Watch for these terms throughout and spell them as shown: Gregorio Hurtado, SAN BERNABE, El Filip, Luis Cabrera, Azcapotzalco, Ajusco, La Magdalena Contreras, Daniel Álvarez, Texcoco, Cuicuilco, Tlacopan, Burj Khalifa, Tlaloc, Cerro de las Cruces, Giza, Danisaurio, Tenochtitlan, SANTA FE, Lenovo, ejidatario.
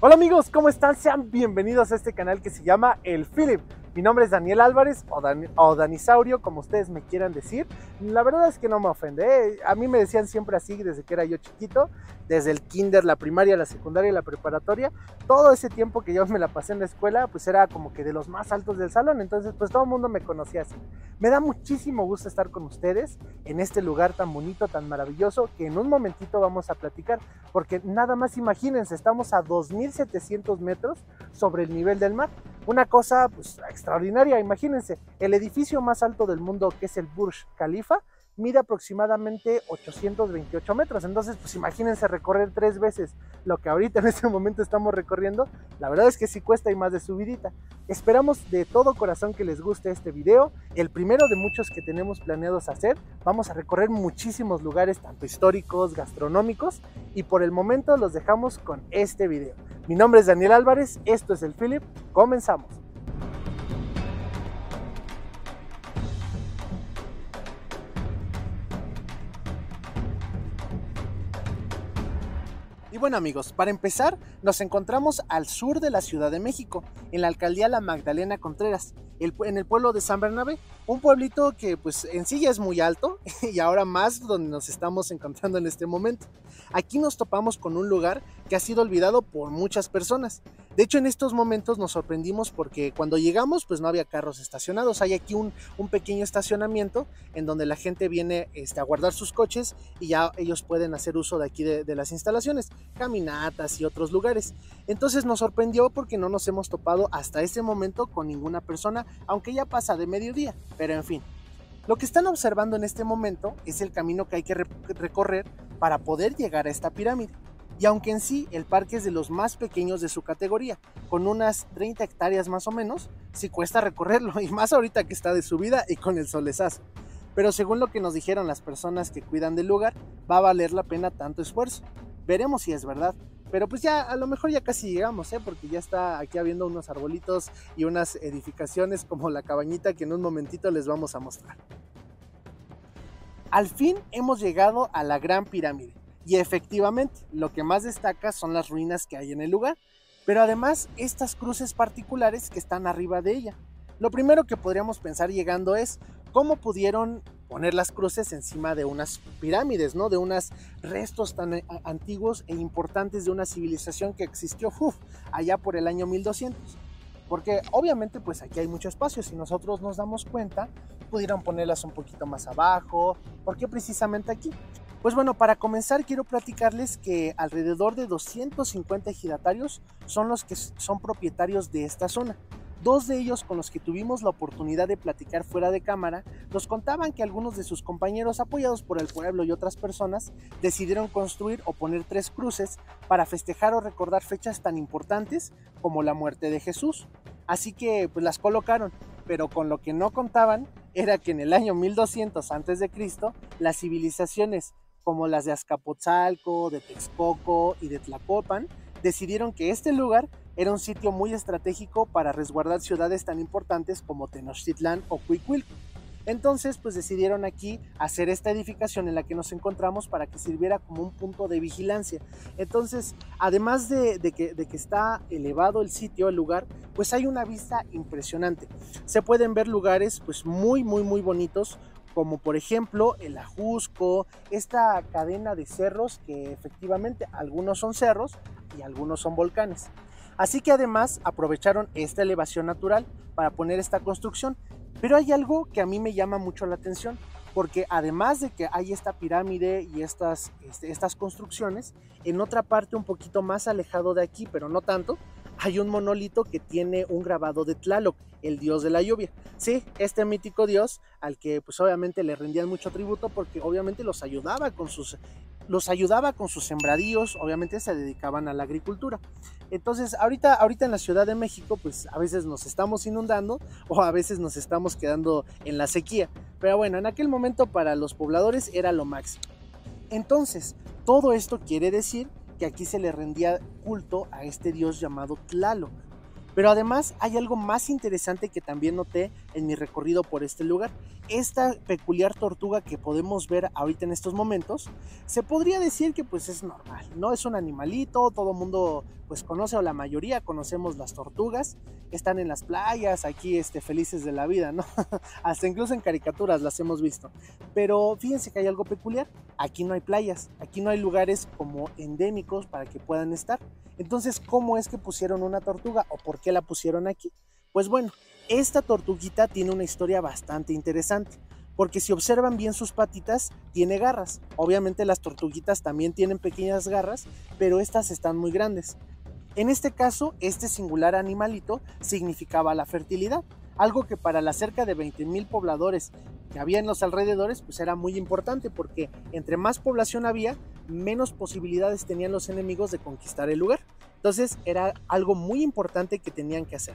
Hola amigos, ¿cómo están? Sean bienvenidos a este canal que se llama El Filip. Mi nombre es Daniel Álvarez o Danisaurio, como ustedes me quieran decir. La verdad es que no me ofende, ¿eh? A mí me decían siempre así desde que era yo chiquito, desde el kinder, la primaria, la secundaria y la preparatoria. Todo ese tiempo que yo me la pasé en la escuela, pues era como que de los más altos del salón, entonces pues todo el mundo me conocía así. Me da muchísimo gusto estar con ustedes en este lugar tan bonito, tan maravilloso, que en un momentito vamos a platicar, porque nada más imagínense, estamos a 2,700 metros sobre el nivel del mar. Una cosa pues extraordinaria, imagínense, el edificio más alto del mundo, que es el Burj Khalifa, mide aproximadamente 828 metros, entonces pues imagínense recorrer 3 veces lo que ahorita en este momento estamos recorriendo. La verdad es que sí cuesta y más de subidita. Esperamos de todo corazón que les guste este video, el primero de muchos que tenemos planeados hacer. Vamos a recorrer muchísimos lugares, tanto históricos, gastronómicos, y por el momento los dejamos con este video. Mi nombre es Daniel Álvarez, esto es El Filip, comenzamos. Y bueno amigos, para empezar nos encontramos al sur de la Ciudad de México, en la alcaldía La Magdalena Contreras, en el pueblo de San Bernabé, un pueblito que pues en sí ya es muy alto y ahora más donde nos estamos encontrando en este momento. Aquí nos topamos con un lugar que ha sido olvidado por muchas personas. De hecho, en estos momentos nos sorprendimos porque cuando llegamos pues no había carros estacionados. Hay aquí un pequeño estacionamiento en donde la gente viene a guardar sus coches y ya ellos pueden hacer uso de aquí de las instalaciones, caminatas y otros lugares. Entonces nos sorprendió porque no nos hemos topado hasta este momento con ninguna persona, aunque ya pasa de mediodía, pero en fin. Lo que están observando en este momento es el camino que hay que recorrer para poder llegar a esta pirámide. Y aunque en sí el parque es de los más pequeños de su categoría, con unas 30 hectáreas más o menos, sí cuesta recorrerlo, y más ahorita que está de subida y con el solezazo. Pero según lo que nos dijeron las personas que cuidan del lugar, va a valer la pena tanto esfuerzo. Veremos si es verdad, pero pues ya a lo mejor ya casi llegamos, porque ya está aquí habiendo unos arbolitos y unas edificaciones como la cabañita que en un momentito les vamos a mostrar. Al fin hemos llegado a la Gran Pirámide. Y efectivamente, lo que más destaca son las ruinas que hay en el lugar, pero además estas cruces particulares que están arriba de ella. Lo primero que podríamos pensar llegando es cómo pudieron poner las cruces encima de unas pirámides, ¿no? De unos restos tan antiguos e importantes de una civilización que existió allá por el año 1200. Porque obviamente pues aquí hay mucho espacio, si nosotros nos damos cuenta, pudieron ponerlas un poquito más abajo. ¿Por qué precisamente aquí? Pues bueno, para comenzar quiero platicarles que alrededor de 250 ejidatarios son los que son propietarios de esta zona. 2 de ellos, con los que tuvimos la oportunidad de platicar fuera de cámara, nos contaban que algunos de sus compañeros, apoyados por el pueblo y otras personas, decidieron construir o poner 3 cruces para festejar o recordar fechas tan importantes como la muerte de Jesús. Así que pues las colocaron, pero con lo que no contaban era que en el año 1200 a.C. las civilizaciones como las de Azcapotzalco, de Texcoco y de Tlacopan, decidieron que este lugar era un sitio muy estratégico para resguardar ciudades tan importantes como Tenochtitlan o Cuicuilco. Entonces, pues decidieron aquí hacer esta edificación en la que nos encontramos para que sirviera como un punto de vigilancia. Entonces, además de que está elevado el sitio, el lugar, pues hay una vista impresionante. Se pueden ver lugares pues muy bonitos, como por ejemplo el Ajusco, esta cadena de cerros que efectivamente algunos son cerros y algunos son volcanes. Así que además aprovecharon esta elevación natural para poner esta construcción. Pero hay algo que a mí me llama mucho la atención, porque además de que hay esta pirámide y estas construcciones, en otra parte un poquito más alejado de aquí, pero no tanto, hay un monolito que tiene un grabado de Tlaloc, el dios de la lluvia. Sí, este mítico dios al que pues obviamente le rendían mucho tributo, porque obviamente los ayudaba con sus sembradíos, obviamente se dedicaban a la agricultura. Entonces ahorita en la Ciudad de México pues a veces nos estamos inundando o a veces nos estamos quedando en la sequía, pero bueno, en aquel momento para los pobladores era lo máximo. Entonces todo esto quiere decir que aquí se le rendía culto a este dios llamado Tlaloc. Pero además hay algo más interesante que también noté en mi recorrido por este lugar. Esta peculiar tortuga que podemos ver ahorita en estos momentos, se podría decir que pues es normal, ¿no? Es un animalito, todo mundo pues conoce, o la mayoría conocemos las tortugas, están en las playas, aquí felices de la vida, ¿no? Hasta incluso en caricaturas las hemos visto. Pero fíjense que hay algo peculiar, aquí no hay playas, aquí no hay lugares como endémicos para que puedan estar. Entonces, ¿cómo es que pusieron una tortuga o por qué la pusieron aquí? Pues bueno, esta tortuguita tiene una historia bastante interesante, porque si observan bien sus patitas, tiene garras. Obviamente las tortuguitas también tienen pequeñas garras, pero estas están muy grandes. En este caso, este singular animalito significaba la fertilidad, algo que para las cerca de 20,000 pobladores que había en los alrededores, pues era muy importante, porque entre más población había, menos posibilidades tenían los enemigos de conquistar el lugar. Entonces era algo muy importante que tenían que hacer.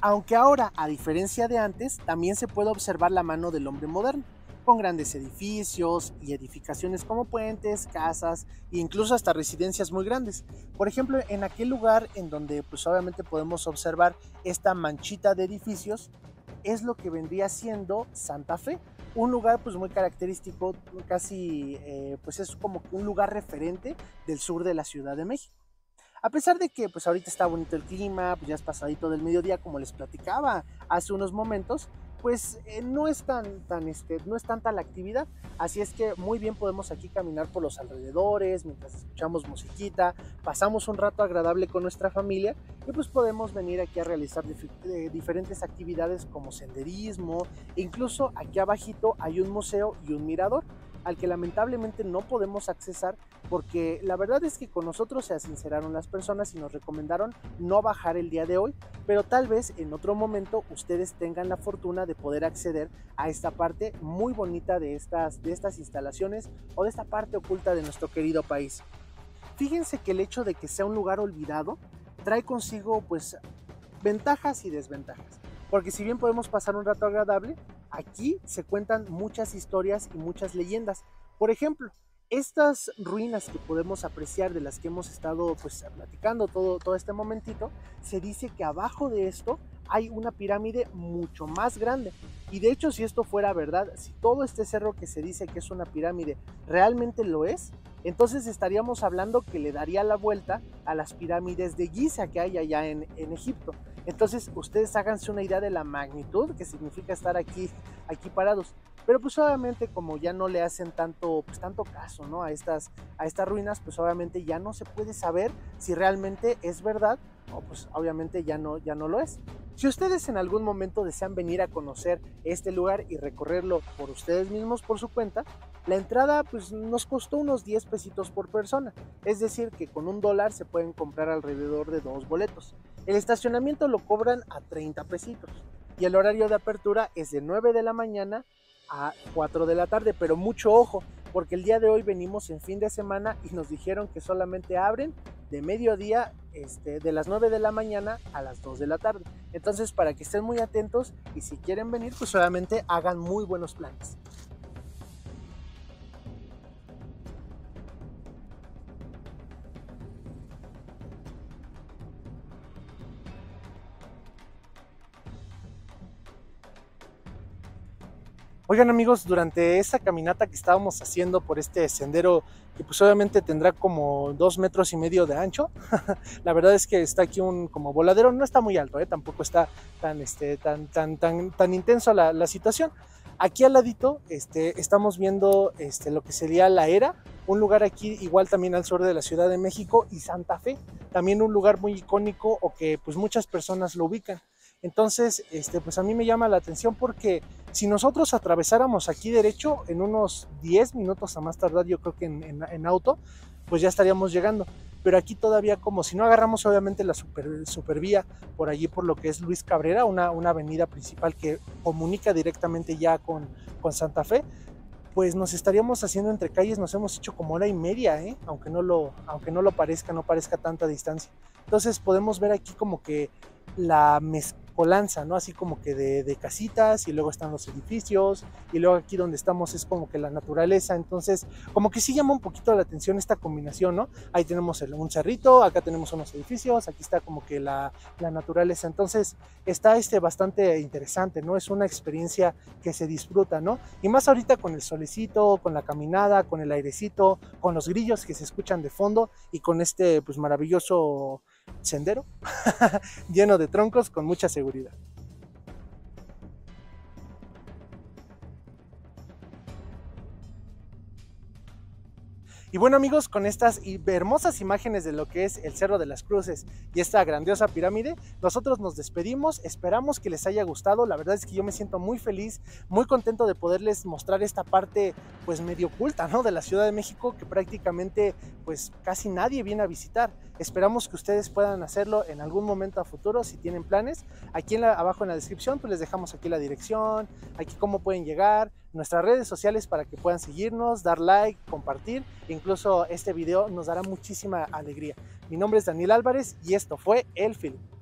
Aunque ahora, a diferencia de antes, también se puede observar la mano del hombre moderno, con grandes edificios y edificaciones como puentes, casas e incluso hasta residencias muy grandes. Por ejemplo, en aquel lugar en donde pues obviamente podemos observar esta manchita de edificios, es lo que vendría siendo Santa Fe, un lugar pues muy característico, casi pues es como un lugar referente del sur de la Ciudad de México. A pesar de que pues ahorita está bonito el clima, pues ya es pasadito del mediodía como les platicaba hace unos momentos, pues no es tanta la actividad, así es que muy bien podemos aquí caminar por los alrededores, mientras escuchamos musiquita, pasamos un rato agradable con nuestra familia y pues podemos venir aquí a realizar diferentes actividades como senderismo. Incluso aquí abajito hay un museo y un mirador, al que lamentablemente no podemos accesar, porque la verdad es que con nosotros se sinceraron las personas y nos recomendaron no bajar el día de hoy, pero tal vez en otro momento ustedes tengan la fortuna de poder acceder a esta parte muy bonita de estas instalaciones, o de esta parte oculta de nuestro querido país. Fíjense que el hecho de que sea un lugar olvidado trae consigo pues ventajas y desventajas, porque si bien podemos pasar un rato agradable, aquí se cuentan muchas historias y muchas leyendas. Por ejemplo, estas ruinas que podemos apreciar, de las que hemos estado pues platicando todo este momentito, se dice que abajo de esto hay una pirámide mucho más grande. Y de hecho, si esto fuera verdad, si todo este cerro que se dice que es una pirámide realmente lo es, entonces estaríamos hablando que le daría la vuelta a las pirámides de Giza que hay allá en Egipto. Entonces ustedes háganse una idea de la magnitud que significa estar aquí parados. Pero pues obviamente, como ya no le hacen tanto caso, ¿no?, a estas ruinas, pues obviamente ya no se puede saber si realmente es verdad o pues obviamente ya no lo es. Si ustedes en algún momento desean venir a conocer este lugar y recorrerlo por ustedes mismos, por su cuenta, la entrada pues nos costó unos 10 pesitos por persona, es decir que con $1 se pueden comprar alrededor de 2 boletos. El estacionamiento lo cobran a 30 pesitos y el horario de apertura es de 9 de la mañana a 4 de la tarde, pero mucho ojo, porque el día de hoy venimos en fin de semana y nos dijeron que solamente abren de mediodía, de las 9 de la mañana a las 2 de la tarde. Entonces, para que estén muy atentos y si quieren venir, pues obviamente hagan muy buenos planes. Oigan amigos, durante esta caminata que estábamos haciendo por este sendero, que pues obviamente tendrá como 2,5 metros de ancho, la verdad es que está aquí un como voladero, no está muy alto, tampoco está tan intenso la situación. Aquí al ladito estamos viendo lo que sería La Era, un lugar aquí igual también al sur de la Ciudad de México, y Santa Fe, también un lugar muy icónico o que pues muchas personas lo ubican. Entonces, pues a mí me llama la atención, porque si nosotros atravesáramos aquí derecho, en unos 10 minutos a más tardar, yo creo que en auto, pues ya estaríamos llegando. Pero aquí todavía, como si no agarramos obviamente la supervía por allí, por lo que es Luis Cabrera, una avenida principal que comunica directamente ya con Santa Fe, pues nos estaríamos haciendo entre calles, nos hemos hecho como hora y media, aunque no parezca tanta distancia. Entonces podemos ver aquí como que la mezcla mezcolanza, ¿no? Así como que de casitas, y luego están los edificios, y luego aquí donde estamos es como que la naturaleza. Entonces como que sí llama un poquito la atención esta combinación, ¿no? Ahí tenemos un cerrito, acá tenemos unos edificios, aquí está como que la naturaleza. Entonces está bastante interesante, ¿no? Es una experiencia que se disfruta, ¿no? Y más ahorita con el solecito, con la caminada, con el airecito, con los grillos que se escuchan de fondo y con pues maravilloso sendero lleno de troncos con mucha seguridad. Y bueno amigos, con estas hermosas imágenes de lo que es el Cerro de las Cruces y esta grandiosa pirámide, nosotros nos despedimos, esperamos que les haya gustado. La verdad es que yo me siento muy feliz, muy contento de poderles mostrar esta parte pues medio oculta, ¿no?, de la Ciudad de México, que prácticamente pues casi nadie viene a visitar. Esperamos que ustedes puedan hacerlo en algún momento a futuro si tienen planes. Aquí abajo en la descripción pues les dejamos aquí la dirección, aquí cómo pueden llegar, nuestras redes sociales para que puedan seguirnos, dar like, compartir. Incluso este video nos dará muchísima alegría. Mi nombre es Daniel Álvarez y esto fue El Filip.